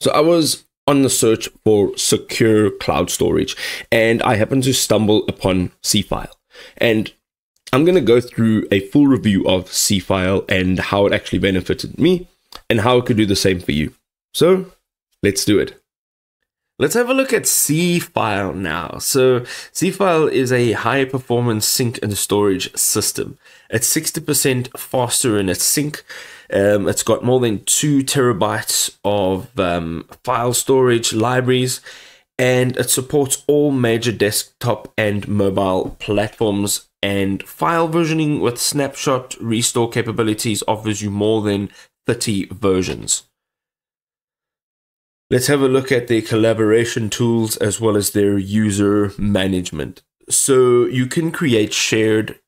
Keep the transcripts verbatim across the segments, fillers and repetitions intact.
So I was on the search for secure cloud storage, and I happened to stumble upon Seafile. And I'm going to go through a full review of Seafile and how it actually benefited me and how it could do the same for you. So let's do it. Let's have a look at Seafile now. So Seafile is a high performance sync and storage system. It's sixty percent faster in its sync. Um, it's got more than two terabytes of um, file storage libraries, and it supports all major desktop and mobile platforms, and file versioning with snapshot restore capabilities offers you more than thirty versions. Let's have a look at their collaboration tools as well as their user management. So you can create shared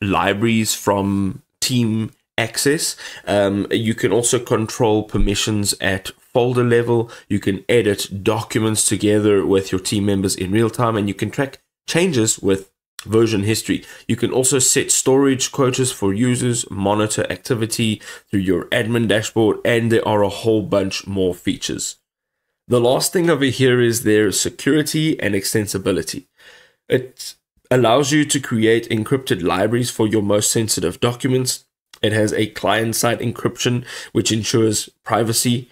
libraries from team access. Um, you can also control permissions at folder level. You can edit documents together with your team members in real time, and you can track changes with version history. You can also set storage quotas for users, monitor activity through your admin dashboard, and there are a whole bunch more features. The last thing over here is their security and extensibility. It allows you to create encrypted libraries for your most sensitive documents. It has a client-side encryption, which ensures privacy.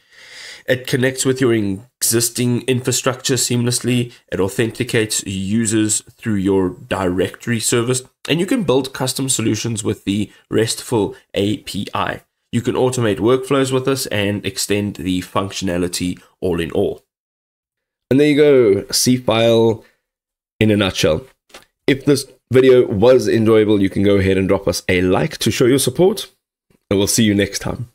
It connects with your existing infrastructure seamlessly. It authenticates users through your directory service. And you can build custom solutions with the RESTful A P I. You can automate workflows with us and extend the functionality all in all. And there you go, Seafile in a nutshell. If this video was enjoyable, you can go ahead and drop us a like to show your support, and we'll see you next time.